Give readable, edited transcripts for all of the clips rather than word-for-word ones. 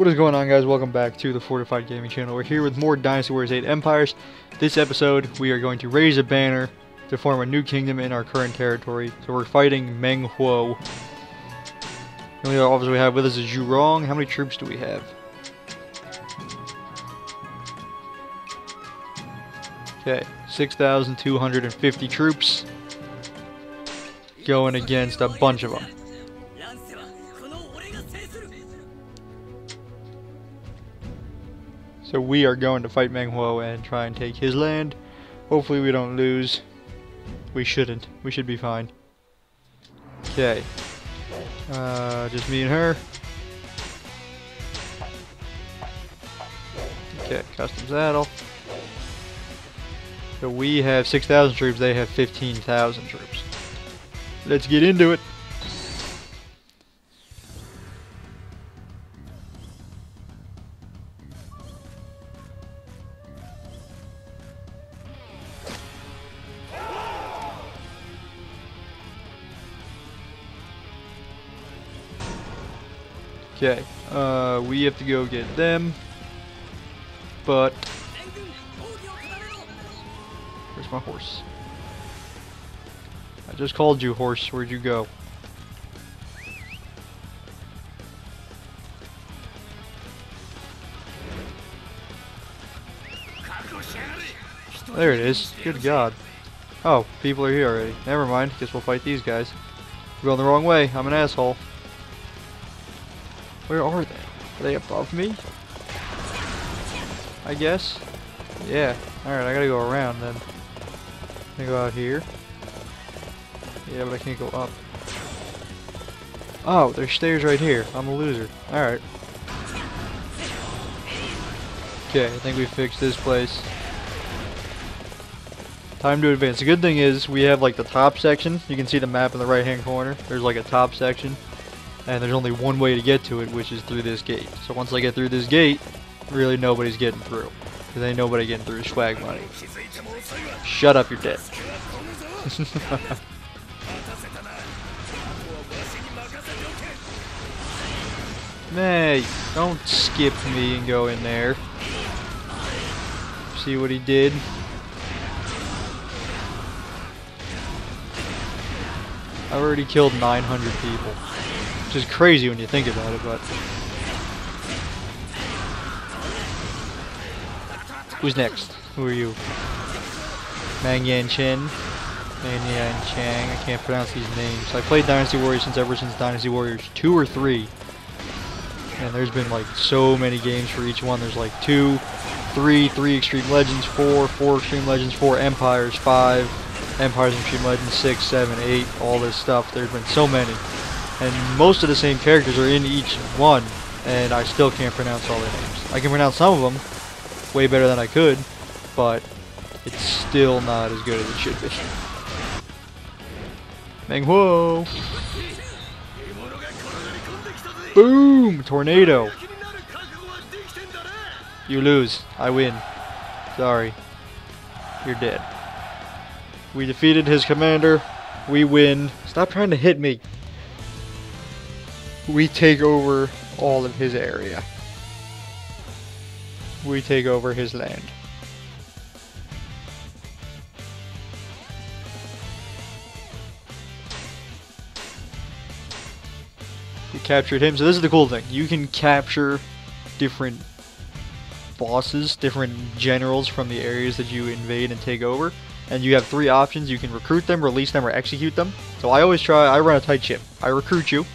What is going on, guys? Welcome back to the Fortified Gaming Channel. We're here with more Dynasty Warriors 8 Empires. This episode, we are going to raise a banner to form a new kingdom in our current territory. So we're fighting Meng Huo. The only other officer we have with us is Zhurong. How many troops do we have? Okay, 6,250 troops going against a bunch of them. So we are going to fight Meng Huo and try and take his land. Hopefully we don't lose. We shouldn't. We should be fine. Okay. Just me and her. Okay, custom saddle. So we have 6,000 troops, they have 15,000 troops. Let's get into it. Okay, we have to go get them, but where's my horse? I just called you, horse. Where'd you go? There it is. Good God. Oh, people are here already. Never mind. Guess we'll fight these guys. We're going the wrong way. I'm an asshole. Where are they? Are they above me? I guess. Yeah. Alright, I gotta go around then. I'm gonna go out here. Yeah, but I can't go up. Oh, there's stairs right here. I'm a loser. Alright. Okay, I think we fixed this place. Time to advance. The good thing is we have like the top section. You can see the map in the right hand corner. There's like a top section. And there's only one way to get to it, which is through this gate. So once I get through this gate, really nobody's getting through. Because ain't nobody getting through swag money. Shut up, you're dead. Nay, don't skip me and go in there. See what he did? I already killed 900 people. Which is crazy when you think about it, but... Who's next? Who are you? Mangyan Chin? Man-Yan Chang? I can't pronounce these names. I played Dynasty Warriors ever since Dynasty Warriors 2 or 3. And there's been like so many games for each one. There's like 2, 3, 3 Extreme Legends, 4, 4 Extreme Legends, 4 Empires, 5 Empires and Extreme Legends, 6, 7, 8, all this stuff. There's been so many. And most of the same characters are in each one, and I still can't pronounce all their names. I can pronounce some of them way better than I could, but it's still not as good as it should be. Meng Huo! Boom! Tornado! You lose. I win. Sorry. You're dead. We defeated his commander. We win. Stop trying to hit me. We take over all of his area. We take over his land. We captured him. So this is the cool thing. You can capture different bosses, different generals from the areas that you invade and take over. And you have three options. You can recruit them, release them, or execute them. So I run a tight ship. I recruit you.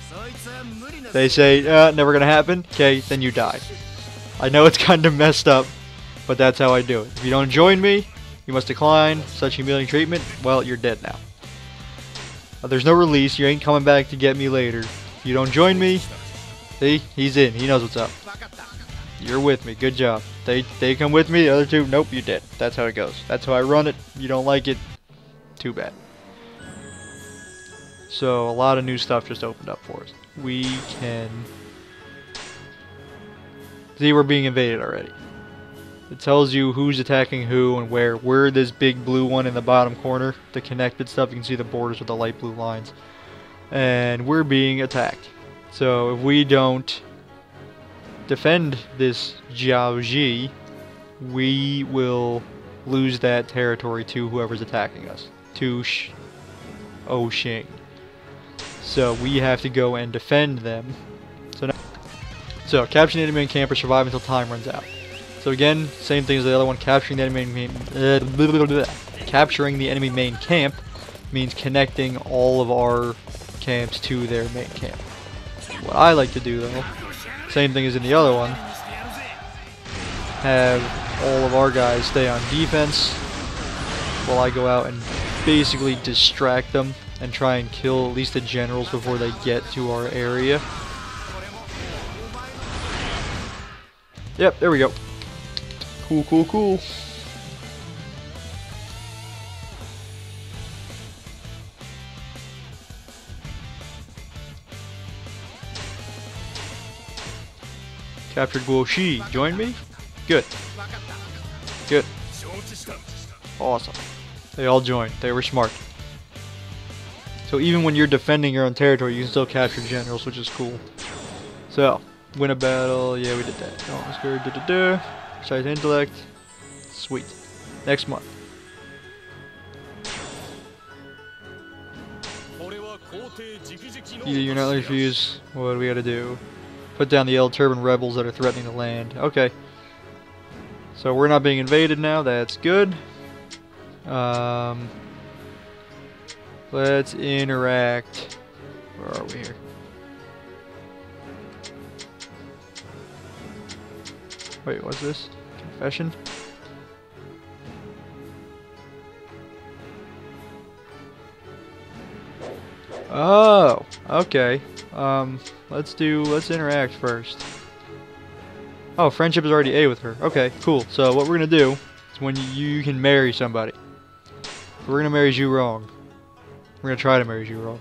They say, never gonna happen. Okay, then you die. I know it's kind of messed up, but that's how I do it. If you don't join me, you must decline such humiliating treatment. Well, you're dead now. There's no release. You ain't coming back to get me later. If you don't join me, see, he's in. He knows what's up. You're with me. Good job. They come with me. The other two, nope, you're dead. That's how it goes. That's how I run it. You don't like it, too bad. So a lot of new stuff just opened up for us. We can... See, we're being invaded already. It tells you who's attacking who and where. We're this big blue one in the bottom corner. The connected stuff, you can see the borders with the light blue lines. And we're being attacked. So if we don't defend this Jiaoji, we will lose that territory to whoever's attacking us, to Shoshing. So we have to go and defend them. So capturing the enemy main camp or survive until time runs out. So again, same thing as the other one. Capturing the enemy main capturing the enemy main camp means connecting all of our camps to their main camp. What I like to do, though, same thing as in the other one, have all of our guys stay on defense while I go out and basically distract them and try and kill at least the generals before they get to our area. Yep, there we go. Cool, cool, cool. Captured Guoshi. Join me? Good. Good. Awesome. They all joined. They were smart. So even when you're defending your own territory, you can still capture generals, which is cool. So, win a battle. Yeah, we did that. Oh, that's good. Exercise intellect. Sweet. Next month. Either you're not refused. What do we gotta do? Put down the Yellow Turban rebels that are threatening the land. Okay. So we're not being invaded now. That's good. Let's interact. Where are we here? Wait, what's this? Confession? Oh, okay. Let's interact first. Oh, friendship is already A with her. Okay, cool. So what we're gonna do is when you can marry somebody. We're gonna marry Zhurong. We're gonna try to marry Zhurong.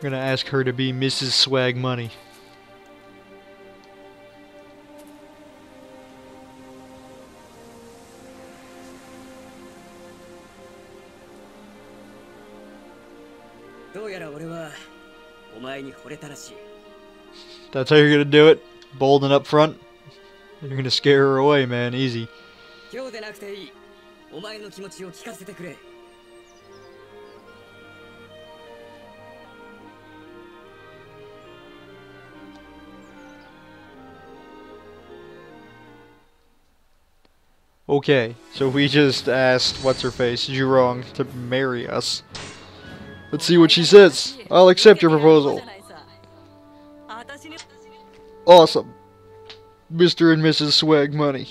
We're gonna ask her to be Mrs. Swag Money. That's how you're gonna do it? Bold and up front? You're gonna scare her away, man. Easy. Okay, so we just asked what's-her-face, Zhurong, to marry us. Let's see what she says. I'll accept your proposal. Awesome. Mr. and Mrs. Swag Money.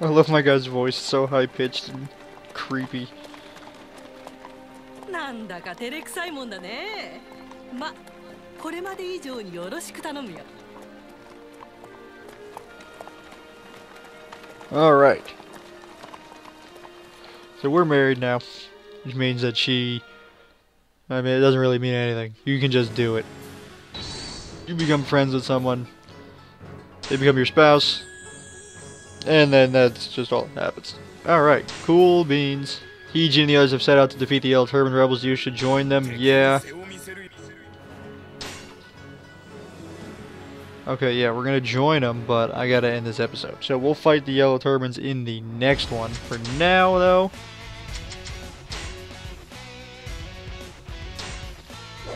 I love my guy's voice, it's so high-pitched and creepy. Alright. So we're married now. Which means that she... I mean, it doesn't really mean anything. You can just do it. You become friends with someone. They become your spouse. And then that's just all that happens. Alright. Cool beans. He Jin and the others have set out to defeat the Yellow Turban rebels. You should join them. Yeah. Okay, yeah, we're gonna join them, but I gotta end this episode. So we'll fight the Yellow Turbans in the next one. For now, though,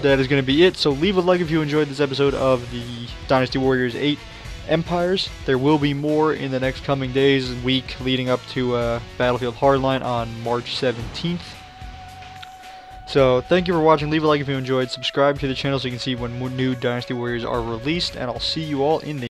that is gonna be it. So leave a like if you enjoyed this episode of the Dynasty Warriors 8 Empires. There will be more in the next coming days and week leading up to Battlefield Hardline on March 17th. So, thank you for watching, leave a like if you enjoyed, subscribe to the channel so you can see when new Dynasty Warriors are released, and I'll see you all in the